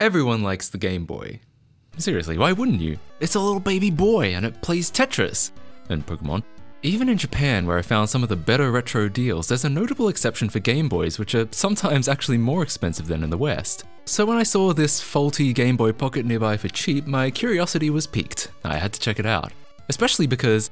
Everyone likes the Game Boy. Seriously, why wouldn't you? It's a little baby boy and it plays Tetris and Pokemon. Even in Japan, where I found some of the better retro deals, there's a notable exception for Game Boys, which are sometimes actually more expensive than in the West. So when I saw this faulty Game Boy Pocket nearby for cheap, my curiosity was piqued. I had to check it out. Especially because,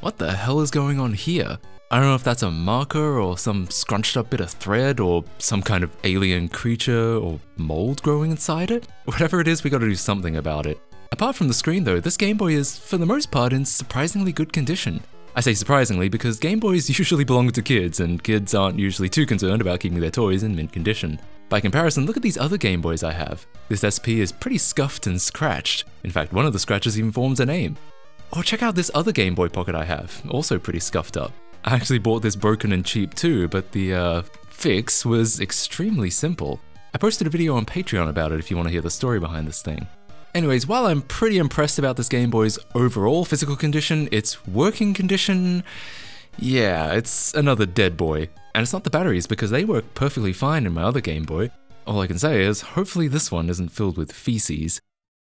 what the hell is going on here? I don't know if that's a marker or some scrunched up bit of thread or some kind of alien creature or mold growing inside it. Whatever it is, we gotta do something about it. Apart from the screen though, this Game Boy is, for the most part, in surprisingly good condition. I say surprisingly because Game Boys usually belong to kids, and kids aren't usually too concerned about keeping their toys in mint condition. By comparison, look at these other Game Boys I have. This SP is pretty scuffed and scratched. In fact, one of the scratches even forms a name. Or check out this other Game Boy Pocket I have, also pretty scuffed up. I actually bought this broken and cheap too, but the fix was extremely simple. I posted a video on Patreon about it if you want to hear the story behind this thing. Anyways, while I'm pretty impressed about this Game Boy's overall physical condition, its working condition, yeah, it's another dead boy. And it's not the batteries, because they work perfectly fine in my other Game Boy. All I can say is, hopefully this one isn't filled with feces.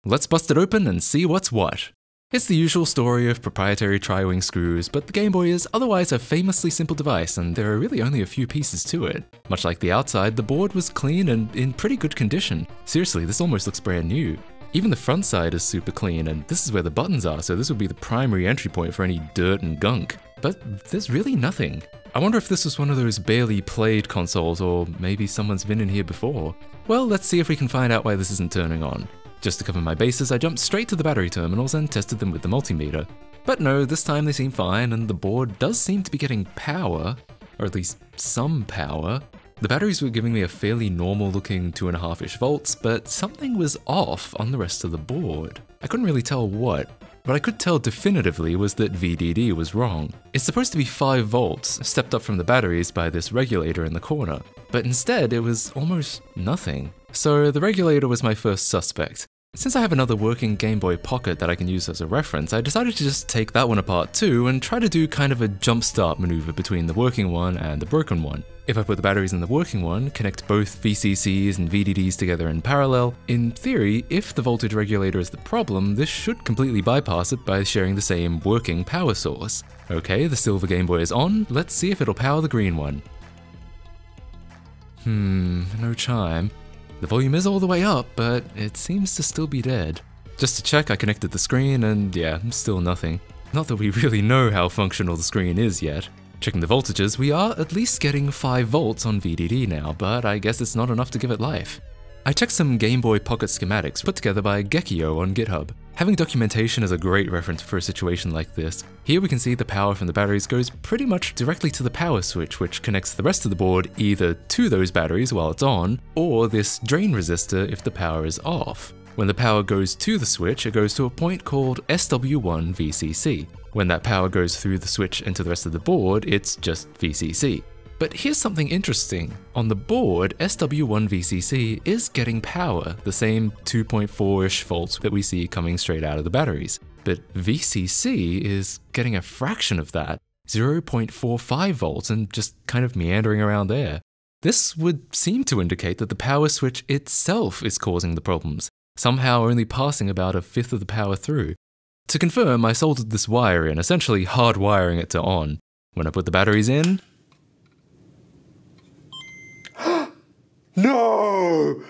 Let's bust it open and see what's what. It's the usual story of proprietary tri-wing screws, but the Game Boy is otherwise a famously simple device, and there are really only a few pieces to it. Much like the outside, the board was clean and in pretty good condition. Seriously, this almost looks brand new. Even the front side is super clean, and this is where the buttons are, so this would be the primary entry point for any dirt and gunk. But there's really nothing. I wonder if this was one of those barely played consoles, or maybe someone's been in here before. Well, let's see if we can find out why this isn't turning on. Just to cover my bases, I jumped straight to the battery terminals and tested them with the multimeter. But no, this time they seem fine, and the board does seem to be getting power, or at least some power. The batteries were giving me a fairly normal looking 2.5-ish volts, but something was off on the rest of the board. I couldn't really tell what, but I could tell definitively was that VDD was wrong. It's supposed to be 5 volts, stepped up from the batteries by this regulator in the corner, but instead it was almost nothing. So the regulator was my first suspect. Since I have another working Game Boy Pocket that I can use as a reference, I decided to just take that one apart too and try to do kind of a jump start maneuver between the working one and the broken one. If I put the batteries in the working one, connect both VCCs and VDDs together in parallel, in theory, if the voltage regulator is the problem, this should completely bypass it by sharing the same working power source. Okay, the silver Game Boy is on, let's see if it'll power the green one. No chime. The volume is all the way up, but it seems to still be dead. Just to check, I connected the screen and yeah, still nothing. Not that we really know how functional the screen is yet. Checking the voltages, we are at least getting 5 volts on VDD now, but I guess it's not enough to give it life. I checked some Game Boy Pocket schematics put together by Gekkyo on GitHub. Having documentation is a great reference for a situation like this. Here we can see the power from the batteries goes pretty much directly to the power switch, which connects the rest of the board either to those batteries while it's on, or this drain resistor if the power is off. When the power goes to the switch, it goes to a point called SW1VCC. When that power goes through the switch and to the rest of the board, it's just VCC. But here's something interesting. On the board, SW1VCC is getting power, the same 2.4-ish volts that we see coming straight out of the batteries. But VCC is getting a fraction of that, 0.45 volts, and just kind of meandering around there. This would seem to indicate that the power switch itself is causing the problems, somehow only passing about a fifth of the power through. To confirm, I soldered this wire in, essentially hardwiring it to on. When I put the batteries in... No!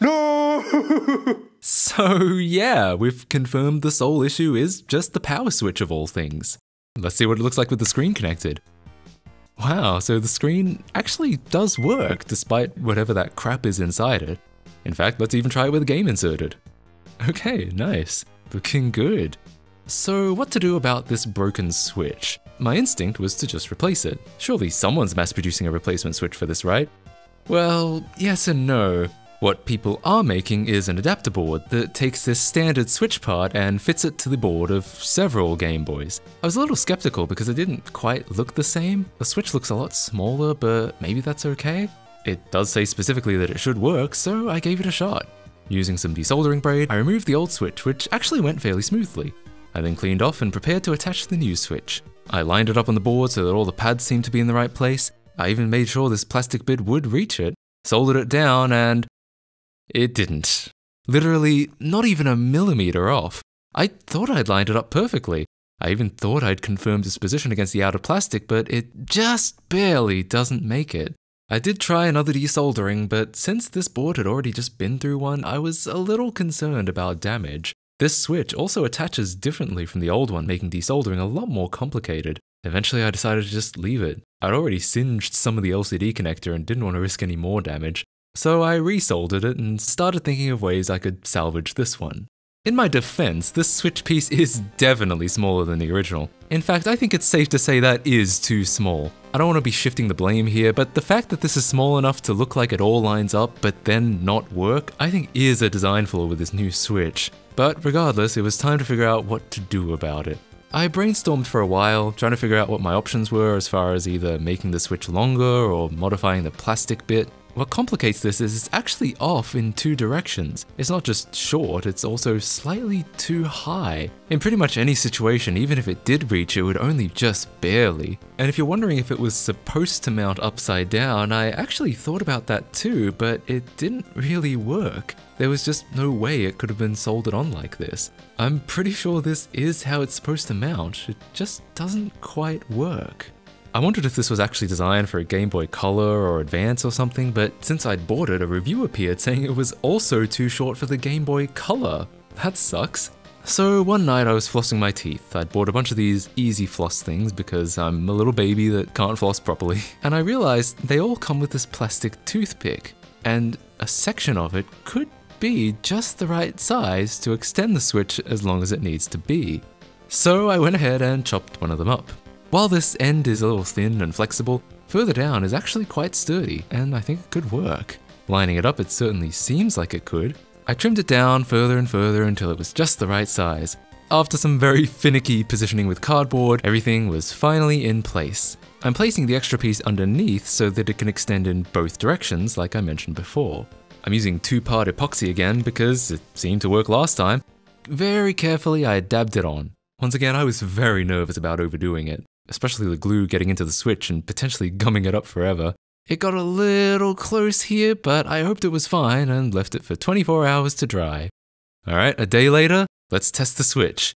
No! So yeah, we've confirmed the sole issue is just the power switch of all things. Let's see what it looks like with the screen connected. Wow, so the screen actually does work, despite whatever that crap is inside it. In fact, let's even try it with a game inserted. Okay, nice. Looking good. So what to do about this broken switch? My instinct was to just replace it. Surely someone's mass producing a replacement switch for this, right? Well, yes and no. What people are making is an adapter board that takes this standard switch part and fits it to the board of several Game Boys. I was a little skeptical because it didn't quite look the same. The switch looks a lot smaller, but maybe that's okay? It does say specifically that it should work, so I gave it a shot. Using some desoldering braid, I removed the old switch, which actually went fairly smoothly. I then cleaned off and prepared to attach the new switch. I lined it up on the board so that all the pads seemed to be in the right place. I even made sure this plastic bit would reach it, soldered it down, and it didn't. Literally, not even a millimeter off. I thought I'd lined it up perfectly. I even thought I'd confirmed its position against the outer plastic, but it just barely doesn't make it. I did try another desoldering, but since this board had already just been through one, I was a little concerned about damage. This switch also attaches differently from the old one, making desoldering a lot more complicated. Eventually I decided to just leave it. I'd already singed some of the LCD connector and didn't want to risk any more damage, so I resoldered it and started thinking of ways I could salvage this one. In my defense, this switch piece is definitely smaller than the original. In fact, I think it's safe to say that is too small. I don't want to be shifting the blame here, but the fact that this is small enough to look like it all lines up but then not work, I think is a design flaw with this new switch. But regardless, it was time to figure out what to do about it. I brainstormed for a while, trying to figure out what my options were as far as either making the switch longer or modifying the plastic bit. What complicates this is it's actually off in two directions. It's not just short, it's also slightly too high. In pretty much any situation, even if it did reach, it would only just barely. And if you're wondering if it was supposed to mount upside down, I actually thought about that too, but it didn't really work. There was just no way it could have been soldered on like this. I'm pretty sure this is how it's supposed to mount. It just doesn't quite work. I wondered if this was actually designed for a Game Boy Color or Advance or something, but since I'd bought it, a review appeared saying it was also too short for the Game Boy Color. That sucks. So one night I was flossing my teeth. I'd bought a bunch of these easy floss things because I'm a little baby that can't floss properly, and I realized they all come with this plastic toothpick, and a section of it could be just the right size to extend the switch as long as it needs to be. So I went ahead and chopped one of them up. While this end is a little thin and flexible, further down is actually quite sturdy, and I think it could work. Lining it up, it certainly seems like it could. I trimmed it down further and further until it was just the right size. After some very finicky positioning with cardboard, everything was finally in place. I'm placing the extra piece underneath so that it can extend in both directions like I mentioned before. I'm using two-part epoxy again because it seemed to work last time. Very carefully, I dabbed it on. Once again, I was very nervous about overdoing it, especially the glue getting into the switch and potentially gumming it up forever. It got a little close here, but I hoped it was fine and left it for 24 hours to dry. Alright, a day later, let's test the switch.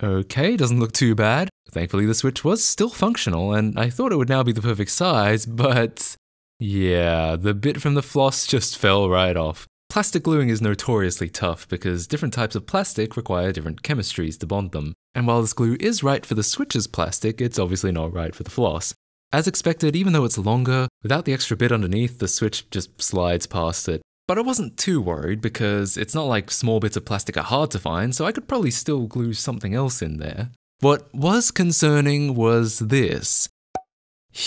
Okay, doesn't look too bad. Thankfully, the switch was still functional, and I thought it would now be the perfect size, but... yeah, the bit from the floss just fell right off. Plastic gluing is notoriously tough because different types of plastic require different chemistries to bond them, and while this glue is right for the switch's plastic, it's obviously not right for the floss. As expected, even though it's longer, without the extra bit underneath, the switch just slides past it. But I wasn't too worried because it's not like small bits of plastic are hard to find, so I could probably still glue something else in there. What was concerning was this.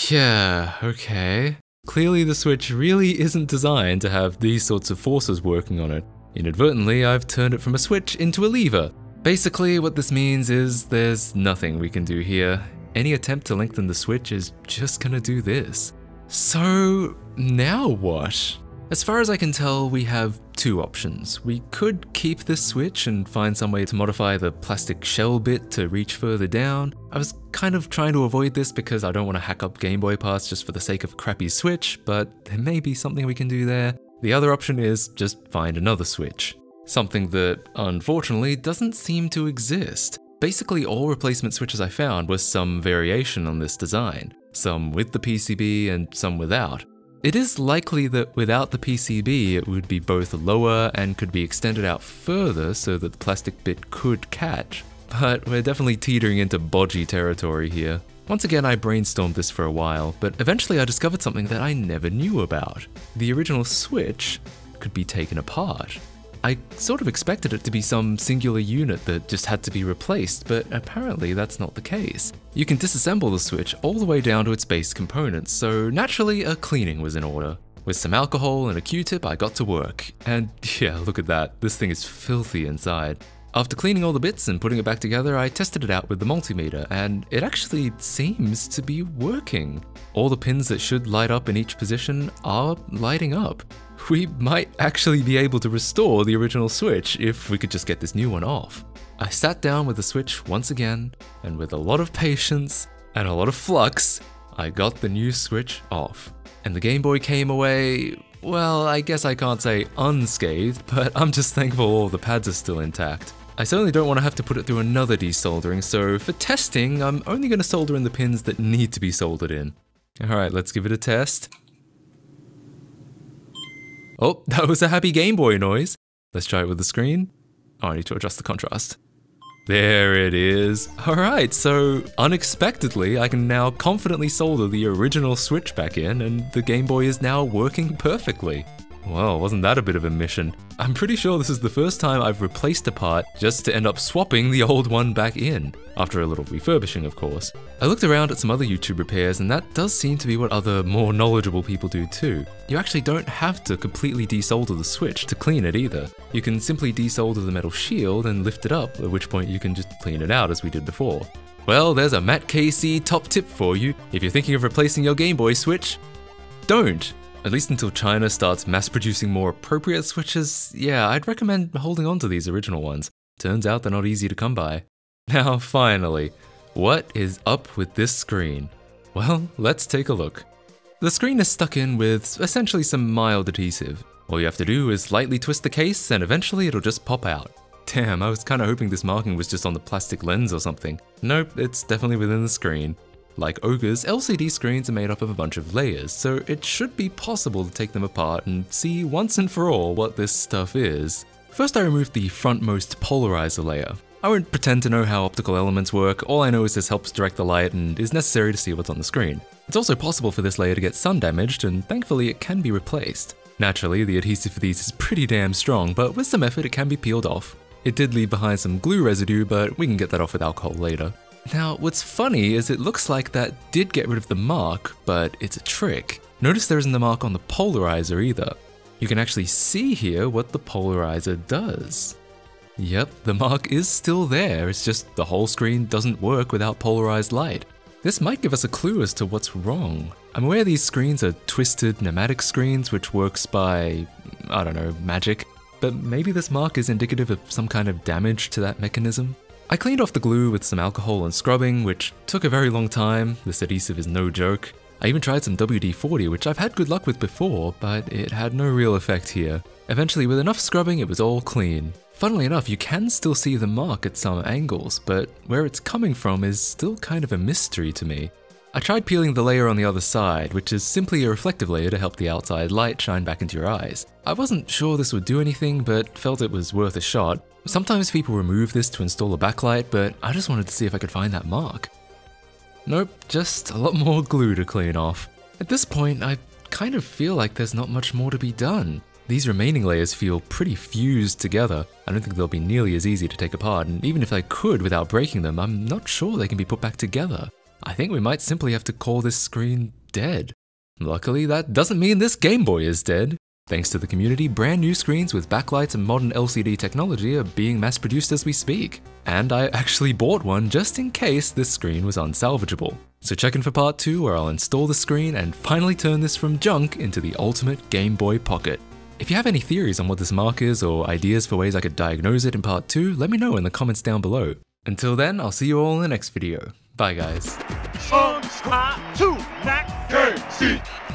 Yeah, okay. Clearly, the switch really isn't designed to have these sorts of forces working on it. Inadvertently, I've turned it from a switch into a lever. Basically, what this means is there's nothing we can do here. Any attempt to lengthen the switch is just gonna do this. So now what? As far as I can tell, we have two options. We could keep this switch and find some way to modify the plastic shell bit to reach further down. I was kind of trying to avoid this because I don't want to hack up Game Boy parts just for the sake of a crappy switch, but there may be something we can do there. The other option is just find another switch. Something that, unfortunately, doesn't seem to exist. Basically, all replacement switches I found was some variation on this design. Some with the PCB and some without. It is likely that without the PCB, it would be both lower and could be extended out further so that the plastic bit could catch, but we're definitely teetering into bodgy territory here. Once again, I brainstormed this for a while, but eventually I discovered something that I never knew about. The original switch could be taken apart. I sort of expected it to be some singular unit that just had to be replaced, but apparently that's not the case. You can disassemble the switch all the way down to its base components, so naturally a cleaning was in order. With some alcohol and a Q-tip, I got to work. And yeah, look at that, this thing is filthy inside. After cleaning all the bits and putting it back together, I tested it out with the multimeter, and it actually seems to be working. All the pins that should light up in each position are lighting up. We might actually be able to restore the original switch if we could just get this new one off. I sat down with the switch once again, and with a lot of patience and a lot of flux, I got the new switch off. And the Game Boy came away Well, I guess I can't say unscathed, but I'm just thankful all the pads are still intact. I certainly don't want to have to put it through another desoldering, so for testing, I'm only going to solder in the pins that need to be soldered in. Alright, let's give it a test. Oh, that was a happy Game Boy noise. Let's try it with the screen. Oh, I need to adjust the contrast. There it is. Alright, so unexpectedly, I can now confidently solder the original Switch back in, and the Game Boy is now working perfectly. Well, wasn't that a bit of a mission? I'm pretty sure this is the first time I've replaced a part just to end up swapping the old one back in, after a little refurbishing, of course. I looked around at some other YouTube repairs, and that does seem to be what other, more knowledgeable people do too. You actually don't have to completely desolder the Switch to clean it either. You can simply desolder the metal shield and lift it up, at which point you can just clean it out as we did before. Well, there's a MattKC top tip for you. If you're thinking of replacing your Game Boy Switch, don't! At least until China starts mass-producing more appropriate switches, yeah, I'd recommend holding on to these original ones. Turns out they're not easy to come by. Now finally, what is up with this screen? Well, let's take a look. The screen is stuck in with essentially some mild adhesive. All you have to do is lightly twist the case and eventually it'll just pop out. Damn, I was kinda hoping this marking was just on the plastic lens or something. Nope, it's definitely within the screen. Like ogres, LCD screens are made up of a bunch of layers, so it should be possible to take them apart and see once and for all what this stuff is. First, I removed the frontmost polarizer layer. I won't pretend to know how optical elements work, all I know is this helps direct the light and is necessary to see what's on the screen. It's also possible for this layer to get sun damaged, and thankfully it can be replaced. Naturally, the adhesive for these is pretty damn strong, but with some effort it can be peeled off. It did leave behind some glue residue, but we can get that off with alcohol later. Now, what's funny is it looks like that did get rid of the mark, but it's a trick. Notice there isn't a mark on the polarizer either. You can actually see here what the polarizer does. Yep, the mark is still there, it's just the whole screen doesn't work without polarized light. This might give us a clue as to what's wrong. I'm aware these screens are twisted pneumatic screens, which works by, I don't know, magic. But maybe this mark is indicative of some kind of damage to that mechanism? I cleaned off the glue with some alcohol and scrubbing, which took a very long time. This adhesive is no joke. I even tried some WD-40, which I've had good luck with before, but it had no real effect here. Eventually, with enough scrubbing, it was all clean. Funnily enough, you can still see the mark at some angles, but where it's coming from is still kind of a mystery to me. I tried peeling the layer on the other side, which is simply a reflective layer to help the outside light shine back into your eyes. I wasn't sure this would do anything, but felt it was worth a shot. Sometimes people remove this to install a backlight, but I just wanted to see if I could find that mark. Nope, just a lot more glue to clean off. At this point, I kind of feel like there's not much more to be done. These remaining layers feel pretty fused together. I don't think they'll be nearly as easy to take apart, and even if I could without breaking them, I'm not sure they can be put back together. I think we might simply have to call this screen dead. Luckily, that doesn't mean this Game Boy is dead. Thanks to the community, brand new screens with backlights and modern LCD technology are being mass-produced as we speak. And I actually bought one just in case this screen was unsalvageable. So check in for part 2 where I'll install the screen and finally turn this from junk into the ultimate Game Boy Pocket. If you have any theories on what this mark is or ideas for ways I could diagnose it in part 2, let me know in the comments down below. Until then, I'll see you all in the next video. Bye guys. Subscribe to MattKC.